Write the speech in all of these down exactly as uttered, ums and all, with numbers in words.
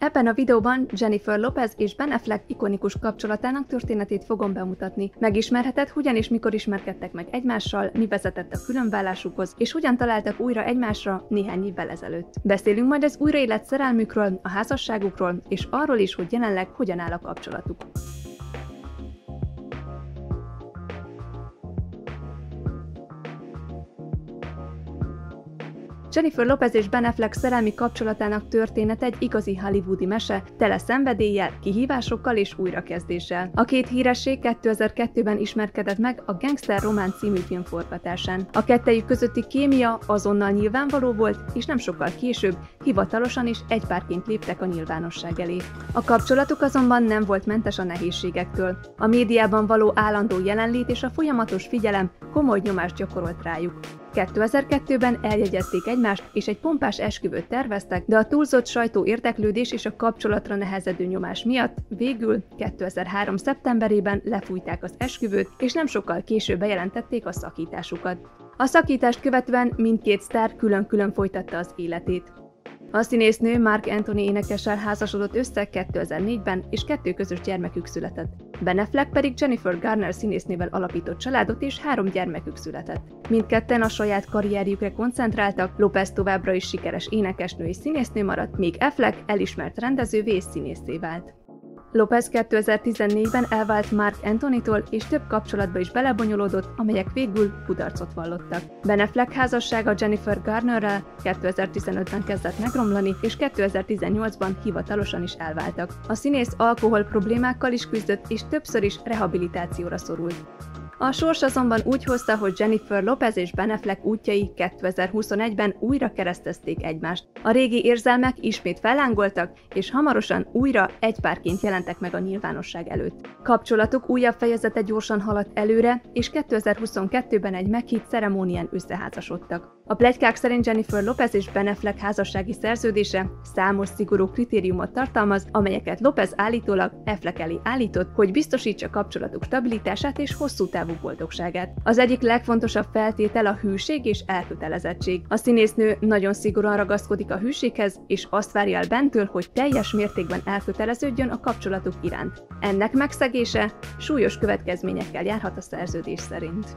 Ebben a videóban Jennifer Lopez és Ben Affleck ikonikus kapcsolatának történetét fogom bemutatni. Megismerheted, hogyan és mikor ismerkedtek meg egymással, mi vezetett a különválásukhoz, és hogyan találtak újra egymásra néhány évvel ezelőtt. Beszélünk majd az újraélet szerelmükről, a házasságukról, és arról is, hogy jelenleg hogyan áll a kapcsolatuk. Jennifer Lopez és Ben Affleck szerelmi kapcsolatának története egy igazi hollywoodi mese, tele szenvedéllyel, kihívásokkal és újrakezdéssel. A két híresség kétezer-kettőben ismerkedett meg a Gangster Román című film forgatásán. A kettejük közötti kémia azonnal nyilvánvaló volt, és nem sokkal később hivatalosan is egy párként léptek a nyilvánosság elé. A kapcsolatuk azonban nem volt mentes a nehézségektől. A médiában való állandó jelenlét és a folyamatos figyelem komoly nyomást gyakorolt rájuk. kétezer-kettőben eljegyezték egymást, és egy pompás esküvőt terveztek, de a túlzott sajtó érdeklődés és a kapcsolatra nehezedő nyomás miatt végül kétezer-három szeptemberében lefújták az esküvőt, és nem sokkal később bejelentették a szakításukat. A szakítást követően mindkét sztár külön-külön folytatta az életét. A színésznő Marc Anthony énekessel házasodott össze kétezer-négyben, és kettő közös gyermekük született. Ben Affleck pedig Jennifer Garner színésznővel alapított családot, és három gyermekük született. Mindketten a saját karrierjükre koncentráltak, Lopez továbbra is sikeres énekesnő és színésznő maradt, míg Affleck elismert rendezővé és színészé vált. Lopez kétezer-tizennégyben elvált Marc Anthonytól, és több kapcsolatba is belebonyolódott, amelyek végül kudarcot vallottak. Ben Affleck házassága Jennifer Garnerrel kétezer-tizenötben kezdett megromlani, és kétezer-tizennyolcban hivatalosan is elváltak. A színész alkohol problémákkal is küzdött, és többször is rehabilitációra szorult. A sors azonban úgy hozta, hogy Jennifer Lopez és Ben Affleck útjai kétezer-huszonegyben újra keresztezték egymást. A régi érzelmek ismét fellángoltak, és hamarosan újra egy párként jelentek meg a nyilvánosság előtt. Kapcsolatuk újabb fejezete gyorsan haladt előre, és kétezer-huszonkettőben egy meghitt ceremónián összeházasodtak. A pletykák szerint Jennifer Lopez és Ben Affleck házassági szerződése számos szigorú kritériumot tartalmaz, amelyeket Lopez állítólag Affleck elé állított, hogy biztosítsa kapcsolatuk stabilitását és hosszú távú boldogságát. Az egyik legfontosabb feltétel a hűség és elkötelezettség. A színésznő nagyon szigorúan ragaszkodik a hűséghez, és azt várja el Bentől, hogy teljes mértékben elköteleződjön a kapcsolatuk iránt. Ennek megszegése súlyos következményekkel járhat a szerződés szerint.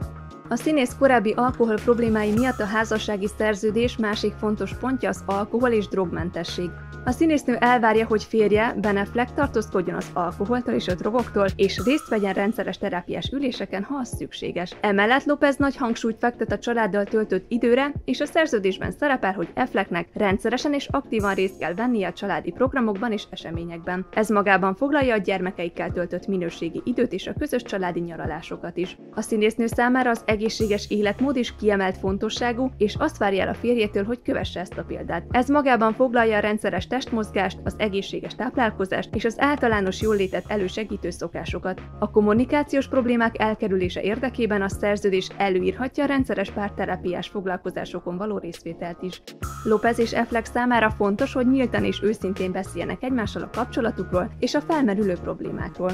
A színész korábbi alkohol problémái miatt a házassági szerződés másik fontos pontja az alkohol és drogmentesség. A színésznő elvárja, hogy férje, Ben Affleck tartózkodjon az alkoholtól és a drogoktól, és részt vegyen rendszeres terápiás üléseken, ha az szükséges. Emellett Lopez nagy hangsúlyt fektet a családdal töltött időre, és a szerződésben szerepel, hogy Afflecknek rendszeresen és aktívan részt kell vennie a családi programokban és eseményekben. Ez magában foglalja a gyermekeikkel töltött minőségi időt és a közös családi nyaralásokat is. A színésznő számára az egészséges életmód is kiemelt fontosságú, és azt várja el a férjétől, hogy kövesse ezt a példát. Ez magában foglalja a rendszeres testmozgást, az egészséges táplálkozást és az általános jólétet elősegítő szokásokat. A kommunikációs problémák elkerülése érdekében a szerződés előírhatja a rendszeres párterápiás foglalkozásokon való részvételt is. Lopez és Affleck számára fontos, hogy nyíltan és őszintén beszéljenek egymással a kapcsolatukról és a felmerülő problémákról.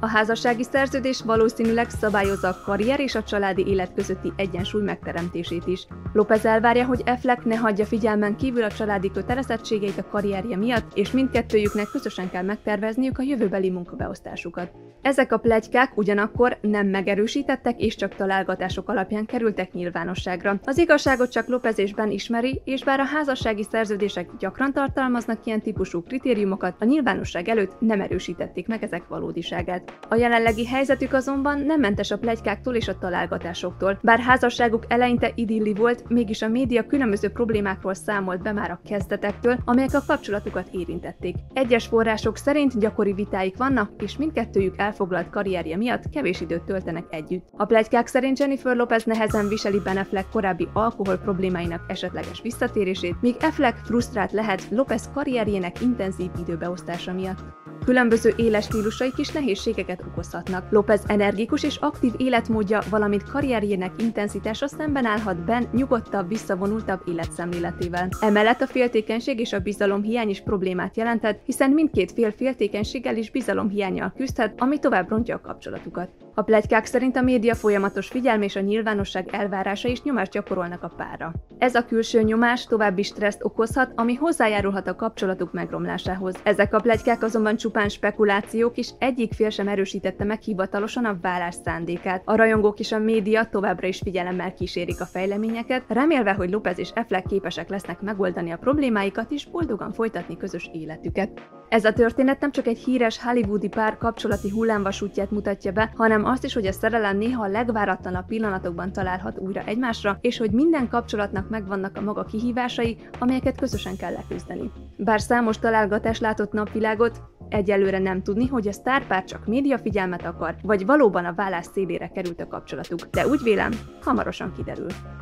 A házassági szerződés valószínűleg szabályozza a karrier és a családi élet közötti egyensúly megteremtését is. Lopez elvárja, hogy Affleck ne hagyja figyelmen kívül a családi kötelezettségeit a karrierje miatt, és mindkettőjüknek közösen kell megtervezniük a jövőbeli munkabeosztásukat. Ezek a pletykák ugyanakkor nem megerősítettek, és csak találgatások alapján kerültek nyilvánosságra. Az igazságot csak Lopez és Ben ismeri, és bár a házassági szerződések gyakran tartalmaznak ilyen típusú kritériumokat, a nyilvánosság előtt nem erősítették meg ezek valódiságát. A jelenlegi helyzetük azonban nem mentes a pletykáktól és a találgatásoktól. Bár házasságuk eleinte idilli volt, mégis a média különböző problémákról számolt be már a kezdetektől, amelyek a kapcsolatukat érintették. Egyes források szerint gyakori vitáik vannak, és mindkettőjük elfoglalt karrierje miatt kevés időt töltenek együtt. A pletykák szerint Jennifer Lopez nehezen viseli Ben Affleck korábbi alkohol problémáinak esetleges visszatérését, míg Affleck frusztrált lehet Lopez karrierjének intenzív időbeosztása miatt. Különböző éles stílusaik is nehézségeket okozhatnak. Lopez energikus és aktív életmódja, valamint karrierjének intenzitása szemben állhat Ben nyugodtabb, visszavonultabb életszemléletével. Emellett a féltékenység és a bizalomhiány is problémát jelenthet, hiszen mindkét fél féltékenységgel és bizalomhiánnyal küzdhet, ami tovább rontja a kapcsolatukat. A pletykák szerint a média folyamatos figyelme és a nyilvánosság elvárása is nyomást gyakorolnak a párra. Ez a külső nyomás további stresszt okozhat, ami hozzájárulhat a kapcsolatuk megromlásához. Ezek a pletykák azonban csupán spekulációk, és egyik fél sem erősítette meg hivatalosan a válás szándékát. A rajongók és a média továbbra is figyelemmel kísérik a fejleményeket, remélve, hogy Lopez és Affleck képesek lesznek megoldani a problémáikat és boldogan folytatni közös életüket. Ez a történet nem csak egy híres hollywoodi pár kapcsolati hullámvasútját mutatja be, hanem azt is, hogy a szerelem néha a legváratlanabb pillanatokban találhat újra egymásra, és hogy minden kapcsolatnak megvannak a maga kihívásai, amelyeket közösen kell leküzdeni. Bár számos találgatás látott napvilágot, egyelőre nem tudni, hogy a sztárpár csak média figyelmet akar, vagy valóban a válás szélére került a kapcsolatuk, de úgy vélem, hamarosan kiderül.